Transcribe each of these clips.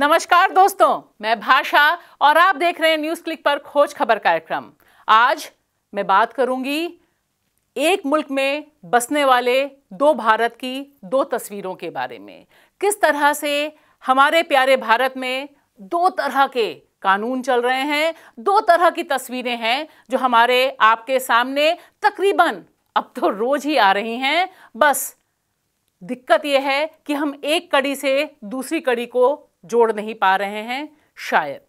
नमस्कार दोस्तों, मैं भाषा और आप देख रहे हैं न्यूज़ क्लिक पर खोज खबर कार्यक्रम। आज मैं बात करूंगी एक मुल्क में बसने वाले दो भारत की दो तस्वीरों के बारे में। किस तरह से हमारे प्यारे भारत में दो तरह के कानून चल रहे हैं, दो तरह की तस्वीरें हैं जो हमारे आपके सामने तकरीबन अब तो रोज ही आ रही हैं। बस दिक्कत यह है कि हम एक कड़ी से दूसरी कड़ी को जोड़ नहीं पा रहे हैं। शायद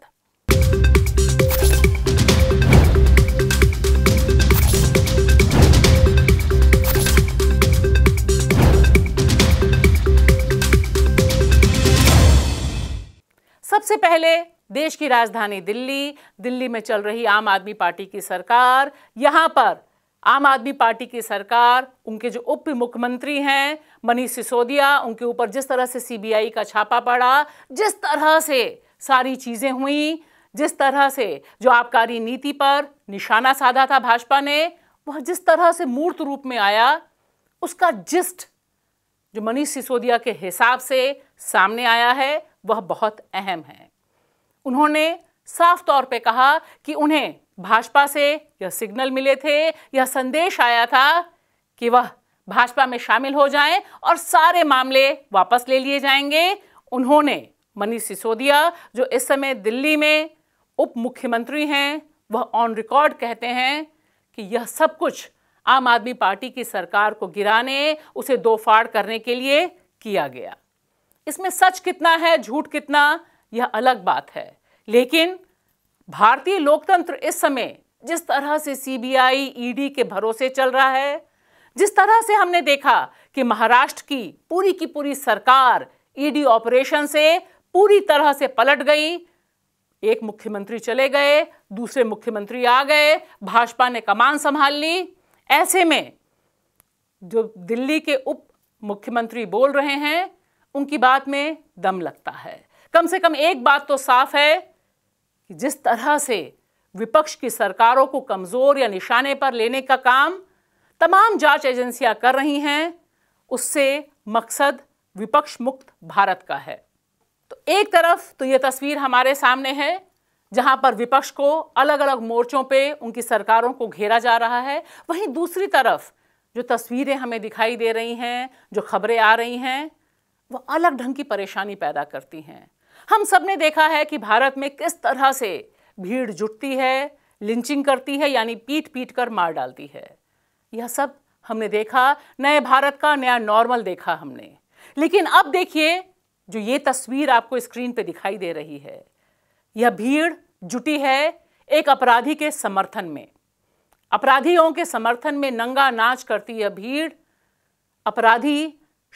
सबसे पहले देश की राजधानी दिल्ली, दिल्ली में चल रही आम आदमी पार्टी की सरकार। यहां पर आम आदमी पार्टी की सरकार, उनके जो उप मुख्यमंत्री हैं मनीष सिसोदिया, उनके ऊपर जिस तरह से सीबीआई का छापा पड़ा, जिस तरह से सारी चीज़ें हुई, जिस तरह से जो आबकारी नीति पर निशाना साधा था भाजपा ने, वह जिस तरह से मूर्त रूप में आया, उसका जिस्ट जो मनीष सिसोदिया के हिसाब से सामने आया है वह बहुत अहम है। उन्होंने साफ तौर पे कहा कि उन्हें भाजपा से यह सिग्नल मिले थे, यह संदेश आया था कि वह भाजपा में शामिल हो जाएं और सारे मामले वापस ले लिए जाएंगे। उन्होंने मनीष सिसोदिया जो इस समय दिल्ली में उप मुख्यमंत्री हैं, वह ऑन रिकॉर्ड कहते हैं कि यह सब कुछ आम आदमी पार्टी की सरकार को गिराने, उसे दो फाड़ करने के लिए किया गया। इसमें सच कितना है, झूठ कितना, यह अलग बात है, लेकिन भारतीय लोकतंत्र इस समय जिस तरह से सीबीआई, ईडी के भरोसे चल रहा है, जिस तरह से हमने देखा कि महाराष्ट्र की पूरी सरकार ईडी ऑपरेशन से पूरी तरह से पलट गई। एक मुख्यमंत्री चले गए, दूसरे मुख्यमंत्री आ गए, भाजपा ने कमान संभाल ली। ऐसे में जो दिल्ली के उप मुख्यमंत्री बोल रहे हैं, उनकी बात में दम लगता है। कम से कम एक बात तो साफ है कि जिस तरह से विपक्ष की सरकारों को कमज़ोर या निशाने पर लेने का काम तमाम जांच एजेंसियां कर रही हैं, उससे मकसद विपक्ष मुक्त भारत का है। तो एक तरफ तो ये तस्वीर हमारे सामने है जहां पर विपक्ष को अलग अलग मोर्चों पे उनकी सरकारों को घेरा जा रहा है, वहीं दूसरी तरफ जो तस्वीरें हमें दिखाई दे रही हैं, जो खबरें आ रही हैं, वो अलग ढंग की परेशानी पैदा करती हैं। हम सब ने देखा है कि भारत में किस तरह से भीड़ जुटती है, लिंचिंग करती है, यानी पीट पीट कर मार डालती है। यह सब हमने देखा, नए भारत का नया नॉर्मल देखा हमने। लेकिन अब देखिए जो ये तस्वीर आपको स्क्रीन पे दिखाई दे रही है, यह भीड़ जुटी है एक अपराधी के समर्थन में। अपराधियों के समर्थन में नंगा नाच करती यह भीड़ अपराधी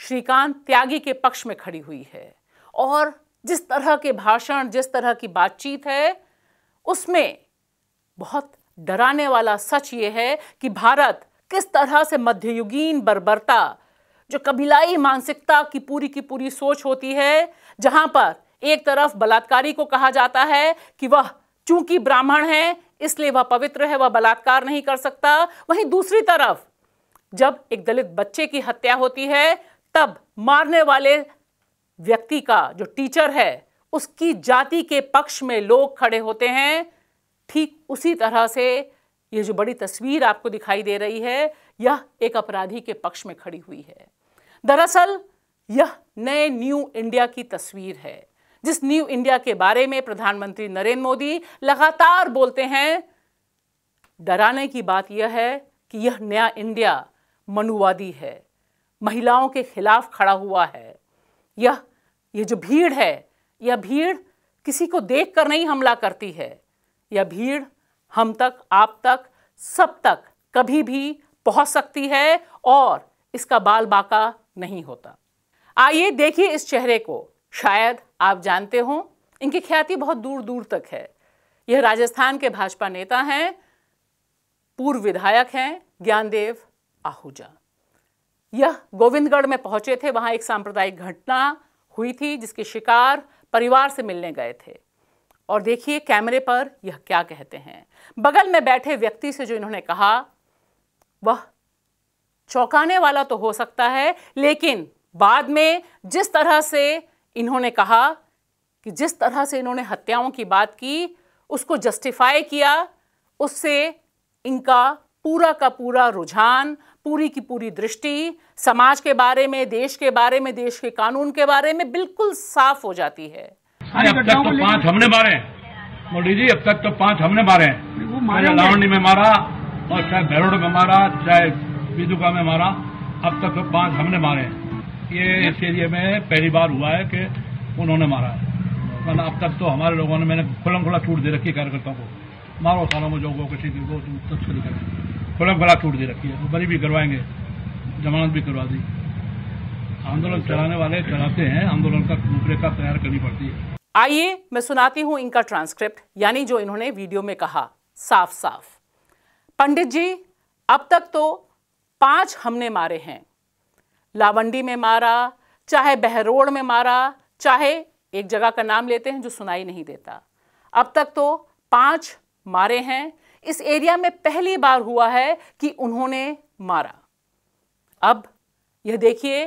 श्रीकांत त्यागी के पक्ष में खड़ी हुई है। और जिस तरह के भाषण, जिस तरह की बातचीत है, उसमें बहुत डराने वाला सच ये है कि भारत किस तरह से मध्ययुगीन बर्बरता, जो कबीलाई मानसिकता की पूरी सोच होती है, जहां पर एक तरफ बलात्कारी को कहा जाता है कि वह चूंकि ब्राह्मण है इसलिए वह पवित्र है, वह बलात्कार नहीं कर सकता, वहीं दूसरी तरफ जब एक दलित बच्चे की हत्या होती है तब मारने वाले व्यक्ति का जो टीचर है उसकी जाति के पक्ष में लोग खड़े होते हैं। ठीक उसी तरह से ये जो बड़ी तस्वीर आपको दिखाई दे रही है, यह एक अपराधी के पक्ष में खड़ी हुई है। दरअसल यह नए न्यू इंडिया की तस्वीर है, जिस न्यू इंडिया के बारे में प्रधानमंत्री नरेंद्र मोदी लगातार बोलते हैं। डराने की बात यह है कि यह नया इंडिया मनुवादी है, महिलाओं के खिलाफ खड़ा हुआ है। यह जो भीड़ है, यह भीड़ किसी को देखकर नहीं हमला करती है, यह भीड़ हम तक, आप तक, सब तक कभी भी पहुंच सकती है और इसका बाल बाका नहीं होता। आइए देखिए इस चेहरे को, शायद आप जानते हों, इनकी ख्याति बहुत दूर दूर तक है। यह राजस्थान के भाजपा नेता हैं, पूर्व विधायक हैं ज्ञानदेव आहूजा। यह गोविंदगढ़ में पहुंचे थे, वहां एक सांप्रदायिक घटना हुई थी जिसके शिकार परिवार से मिलने गए थे। और देखिए कैमरे पर यह क्या कहते हैं। बगल में बैठे व्यक्ति से जो इन्होंने कहा वह चौंकाने वाला तो हो सकता है, लेकिन बाद में जिस तरह से इन्होंने कहा कि कि जिस तरह से इन्होंने हत्याओं की बात की, उसको जस्टिफाई किया, उससे इनका पूरा का पूरा रुझान, पूरी की पूरी दृष्टि समाज के बारे में, देश के बारे में, देश के कानून के बारे में बिल्कुल साफ हो जाती है। अब तक तो 5 हमने मारे हैं मोदी जी, अब तक तो 5 हमने मारे हैं, लावंडी में मारा और चाहे बहरोड़ में मारा, चाहे बिजुका में मारा, अब तक तो 5 हमने मारे हैं। ये इस एरिया में पहली बार हुआ है कि उन्होंने मारा है, वरना अब तक तो हमारे लोगों ने, मैंने खुलम खुला छूट दे रखी है कार्यकर्ताओं को, मारो सालों में जो को किसी को तस्करी करें, खुलम खुला छूट दे रखी है, तो बरी भी करवाएंगे, जमानत भी करवा दी। आंदोलन चलाने वाले चलाते हैं, आंदोलन का रूपरेखा तैयार करनी पड़ती है। आइए मैं सुनाती हूं इनका ट्रांसक्रिप्ट, यानी जो इन्होंने वीडियो में कहा साफ साफ। पंडित जी, अब तक तो 5 हमने मारे हैं, लावंडी में मारा, चाहे बहरोड़ में मारा, चाहे एक जगह का नाम लेते हैं जो सुनाई नहीं देता, अब तक तो 5 मारे हैं। इस एरिया में पहली बार हुआ है कि उन्होंने मारा। अब यह देखिए,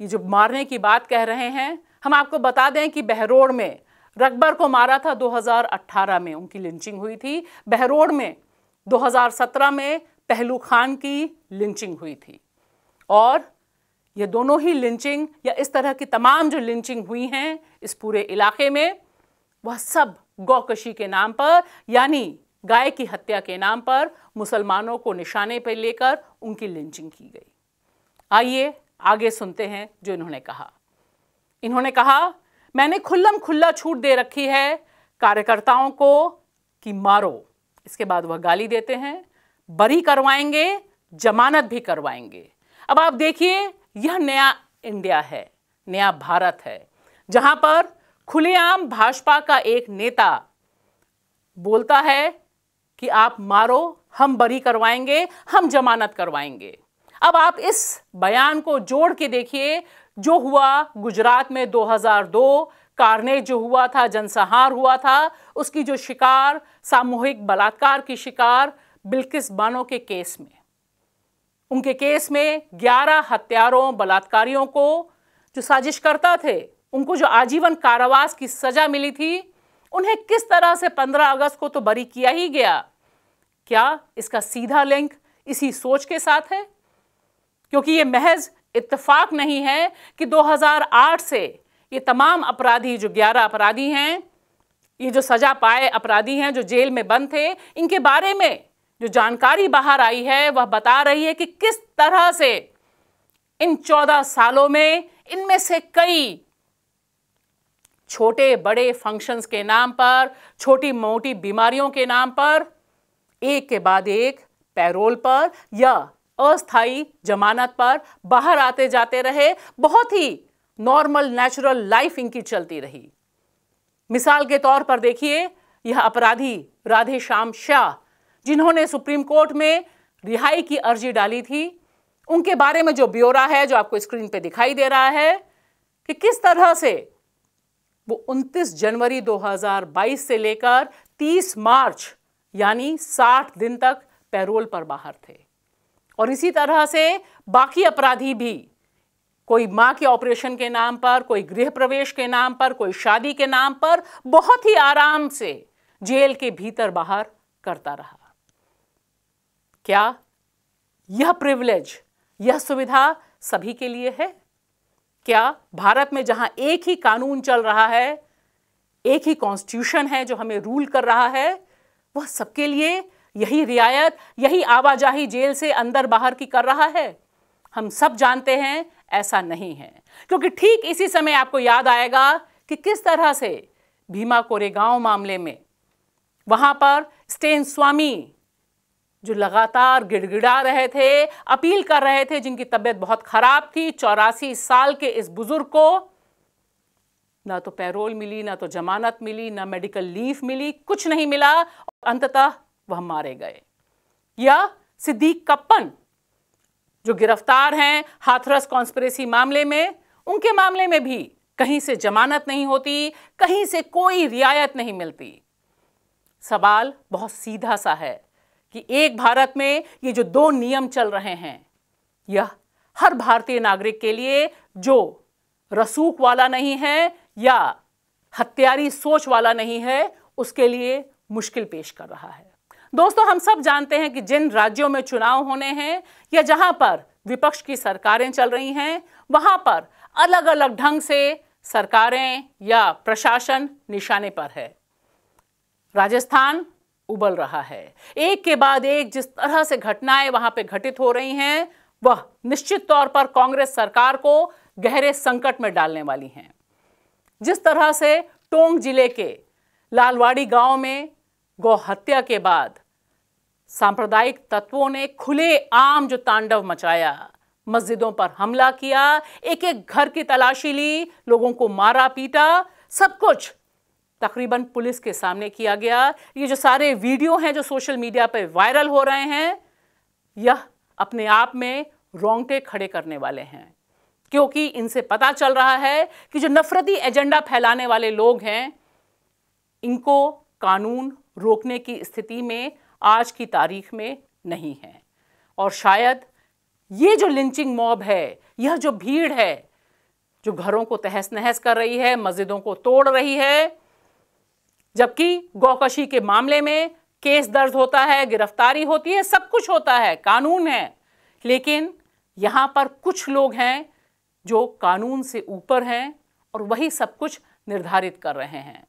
ये जो मारने की बात कह रहे हैं, हम आपको बता दें कि बहरोड़ में रकबर को मारा था 2018 में, उनकी लिंचिंग हुई थी। बहरोड़ में 2017 में पहलू खान की लिंचिंग हुई थी, और ये दोनों ही लिंचिंग या इस तरह की तमाम जो लिंचिंग हुई हैं इस पूरे इलाके में, वह सब गौकशी के नाम पर, यानी गाय की हत्या के नाम पर मुसलमानों को निशाने पर लेकर उनकी लिंचिंग की गई। आइए आगे सुनते हैं जो इन्होंने कहा। इन्होंने कहा, मैंने खुल्लम खुल्ला छूट दे रखी है कार्यकर्ताओं को कि मारो। इसके बाद वह गाली देते हैं, बरी करवाएंगे, जमानत भी करवाएंगे। अब आप देखिए, यह नया इंडिया है, नया भारत है, जहां पर खुलेआम भाजपा का एक नेता बोलता है कि आप मारो, हम बरी करवाएंगे, हम जमानत करवाएंगे। अब आप इस बयान को जोड़ के देखिए जो हुआ गुजरात में 2002 कारनेज जो हुआ था, जनसंहार हुआ था, उसकी जो शिकार, सामूहिक बलात्कार की शिकार बिल्किस बानो के केस में, उनके केस में 11 हत्यारों, बलात्कारियों को जो साजिशकर्ता थे, उनको जो आजीवन कारावास की सजा मिली थी, उन्हें किस तरह से 15 अगस्त को तो बरी किया ही गया। क्या इसका सीधा लिंक इसी सोच के साथ है? क्योंकि ये महज इत्तेफाक नहीं है कि 2008 से ये तमाम अपराधी, जो 11 अपराधी हैं, ये जो सजा पाए अपराधी हैं, जो जेल में बंद थे, इनके बारे में जो जानकारी बाहर आई है वह बता रही है कि किस तरह से इन 14 सालों में इनमें से कई छोटे बड़े फंक्शंस के नाम पर, छोटी मोटी बीमारियों के नाम पर, एक के बाद एक पैरोल पर या अस्थाई जमानत पर बाहर आते जाते रहे। बहुत ही नॉर्मल नेचुरल लाइफ इनकी चलती रही। मिसाल के तौर पर देखिए, यह अपराधी राधे श्याम शाह, जिन्होंने सुप्रीम कोर्ट में रिहाई की अर्जी डाली थी, उनके बारे में जो ब्यौरा है, जो आपको स्क्रीन पे दिखाई दे रहा है, कि किस तरह से वो 29 जनवरी 2022 से लेकर 30 मार्च यानी 60 दिन तक पैरोल पर बाहर थे। और इसी तरह से बाकी अपराधी भी, कोई मां के ऑपरेशन के नाम पर, कोई गृह प्रवेश के नाम पर, कोई शादी के नाम पर, बहुत ही आराम से जेल के भीतर बाहर करता रहा। क्या यह प्रिविलेज, यह सुविधा सभी के लिए है? क्या भारत में जहां एक ही कानून चल रहा है, एक ही कॉन्स्टिट्यूशन है जो हमें रूल कर रहा है, वह सबके लिए यही रियायत, यही आवाजाही जेल से अंदर बाहर की कर रहा है? हम सब जानते हैं ऐसा नहीं है, क्योंकि ठीक इसी समय आपको याद आएगा कि किस तरह से भीमा कोरेगांव मामले में वहां पर स्टेन स्वामी जो लगातार गिड़गिड़ा रहे थे, अपील कर रहे थे, जिनकी तबीयत बहुत खराब थी, 84 साल के इस बुजुर्ग को ना तो पैरोल मिली, ना तो जमानत मिली, ना मेडिकल लीव मिली, कुछ नहीं मिला, अंततः वह मारे गए। या सिद्दीक़ कप्पन जो गिरफ्तार हैं हाथरस कॉन्स्पिरेसी मामले में, उनके मामले में भी कहीं से जमानत नहीं होती, कहीं से कोई रियायत नहीं मिलती। सवाल बहुत सीधा सा है कि एक भारत में ये जो 2 नियम चल रहे हैं, यह हर भारतीय नागरिक के लिए जो रसूख वाला नहीं है या हत्यारी सोच वाला नहीं है, उसके लिए मुश्किल पेश कर रहा है। दोस्तों, हम सब जानते हैं कि जिन राज्यों में चुनाव होने हैं या जहां पर विपक्ष की सरकारें चल रही हैं, वहां पर अलग अलग ढंग से सरकारें या प्रशासन निशाने पर है। राजस्थान उबल रहा है, एक के बाद एक जिस तरह से घटनाएं वहां पे घटित हो रही हैं वह निश्चित तौर पर कांग्रेस सरकार को गहरे संकट में डालने वाली हैं। जिस तरह से टोंक जिले के लालवाड़ी गांव में गौ हत्या के बाद सांप्रदायिक तत्वों ने खुलेआम जो तांडव मचाया, मस्जिदों पर हमला किया, एक एक घर की तलाशी ली, लोगों को मारा पीटा, सब कुछ तकरीबन पुलिस के सामने किया गया। ये जो सारे वीडियो हैं जो सोशल मीडिया पर वायरल हो रहे हैं, यह अपने आप में रोंगटे खड़े करने वाले हैं, क्योंकि इनसे पता चल रहा है कि जो नफरती एजेंडा फैलाने वाले लोग हैं, इनको कानून रोकने की स्थिति में आज की तारीख में नहीं है। और शायद ये जो लिंचिंग मॉब है, यह जो भीड़ है जो घरों को तहस नहस कर रही है, मस्जिदों को तोड़ रही है, जबकि गौकशी के मामले में केस दर्ज होता है, गिरफ्तारी होती है, सब कुछ होता है, कानून है, लेकिन यहाँ पर कुछ लोग हैं जो कानून से ऊपर हैं और वही सब कुछ निर्धारित कर रहे हैं।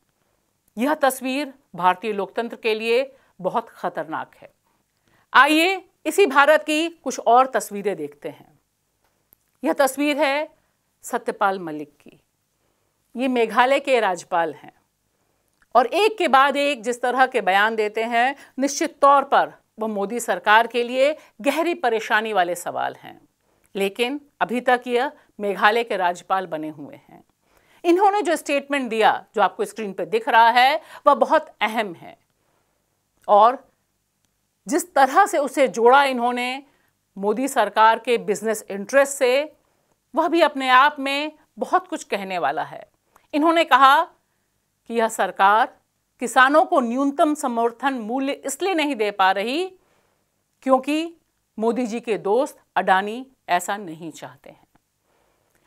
यह तस्वीर भारतीय लोकतंत्र के लिए बहुत खतरनाक है। आइए इसी भारत की कुछ और तस्वीरें देखते हैं। यह तस्वीर है सत्यपाल मलिक की। ये मेघालय के राज्यपाल हैं और एक के बाद एक जिस तरह के बयान देते हैं, निश्चित तौर पर वह मोदी सरकार के लिए गहरी परेशानी वाले सवाल हैं, लेकिन अभी तक यह मेघालय के राज्यपाल बने हुए हैं। इन्होंने जो स्टेटमेंट दिया, जो आपको स्क्रीन पर दिख रहा है, वह बहुत अहम है और जिस तरह से उसे जोड़ा इन्होंने मोदी सरकार के बिजनेस इंटरेस्ट से, वह भी अपने आप में बहुत कुछ कहने वाला है। इन्होंने कहा कि यह सरकार किसानों को न्यूनतम समर्थन मूल्य इसलिए नहीं दे पा रही क्योंकि मोदी जी के दोस्त अडानी ऐसा नहीं चाहते हैं।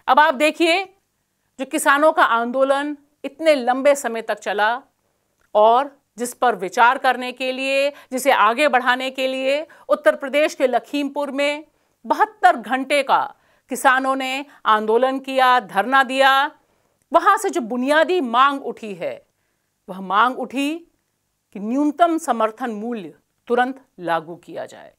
अब आप देखिए, जो किसानों का आंदोलन इतने लंबे समय तक चला और जिस पर विचार करने के लिए, जिसे आगे बढ़ाने के लिए उत्तर प्रदेश के लखीमपुर में 72 घंटे का किसानों ने आंदोलन किया, धरना दिया, वहाँ से जो बुनियादी मांग उठी है, वह मांग उठी कि न्यूनतम समर्थन मूल्य तुरंत लागू किया जाए।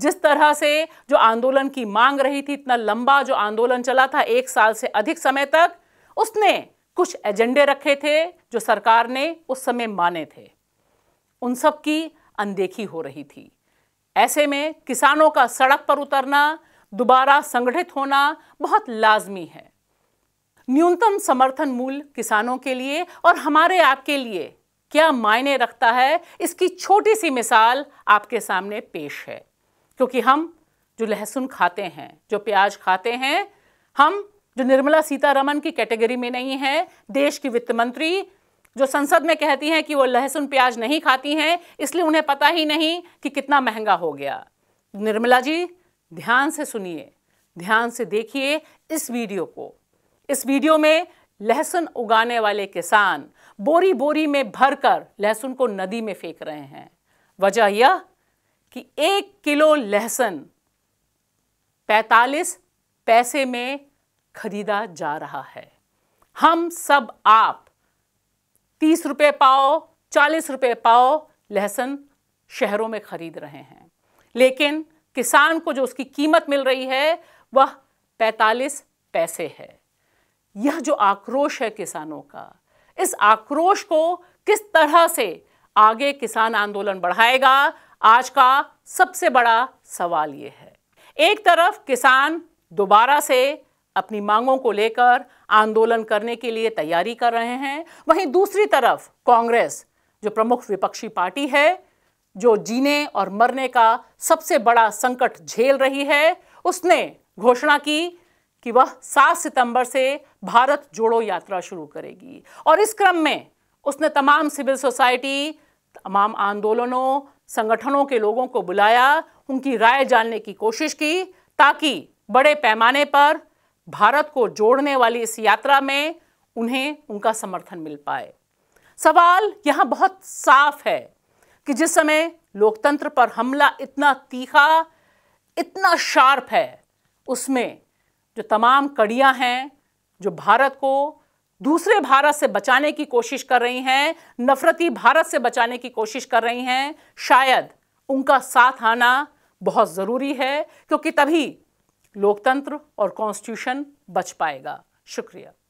जिस तरह से जो आंदोलन की मांग रही थी, इतना लंबा जो आंदोलन चला था, 1 साल से अधिक समय तक, उसने कुछ एजेंडे रखे थे जो सरकार ने उस समय माने थे, उन सब की अनदेखी हो रही थी। ऐसे में किसानों का सड़क पर उतरना, दोबारा संगठित होना बहुत लाजमी है। न्यूनतम समर्थन मूल्य किसानों के लिए और हमारे आपके लिए क्या मायने रखता है, इसकी छोटी सी मिसाल आपके सामने पेश है, क्योंकि हम जो लहसुन खाते हैं, जो प्याज खाते हैं, हम जो निर्मला सीतारमण की कैटेगरी में नहीं है, देश की वित्त मंत्री जो संसद में कहती हैं कि वो लहसुन प्याज नहीं खाती हैं, इसलिए उन्हें पता ही नहीं कि कितना महंगा हो गया। निर्मला जी, ध्यान से सुनिए, ध्यान से देखिए इस वीडियो को। इस वीडियो में लहसुन उगाने वाले किसान बोरी बोरी में भरकर लहसुन को नदी में फेंक रहे हैं। वजह यह कि 1 किलो लहसुन 45 पैसे में खरीदा जा रहा है। हम सब आप 30 रुपये पाओ, 40 रुपये पाओ लहसुन शहरों में खरीद रहे हैं, लेकिन किसान को जो उसकी कीमत मिल रही है वह 45 पैसे है। यह जो आक्रोश है किसानों का, इस आक्रोश को किस तरह से आगे किसान आंदोलन बढ़ाएगा, आज का सबसे बड़ा सवाल ये है। एक तरफ किसान दोबारा से अपनी मांगों को लेकर आंदोलन करने के लिए तैयारी कर रहे हैं, वहीं दूसरी तरफ कांग्रेस, जो प्रमुख विपक्षी पार्टी है, जो जीने और मरने का सबसे बड़ा संकट झेल रही है, उसने घोषणा की कि वह 7 सितंबर से भारत जोड़ो यात्रा शुरू करेगी। और इस क्रम में उसने तमाम सिविल सोसाइटी, तमाम आंदोलनों, संगठनों के लोगों को बुलाया, उनकी राय जानने की कोशिश की, ताकि बड़े पैमाने पर भारत को जोड़ने वाली इस यात्रा में उन्हें उनका समर्थन मिल पाए। सवाल यहाँ बहुत साफ है कि जिस समय लोकतंत्र पर हमला इतना तीखा, इतना शार्प है, उसमें जो तमाम कड़ियां हैं जो भारत को दूसरे भारत से बचाने की कोशिश कर रही हैं, नफरती भारत से बचाने की कोशिश कर रही हैं, शायद उनका साथ आना बहुत ज़रूरी है, क्योंकि तभी लोकतंत्र और कॉन्स्टिट्यूशन बच पाएगा। शुक्रिया।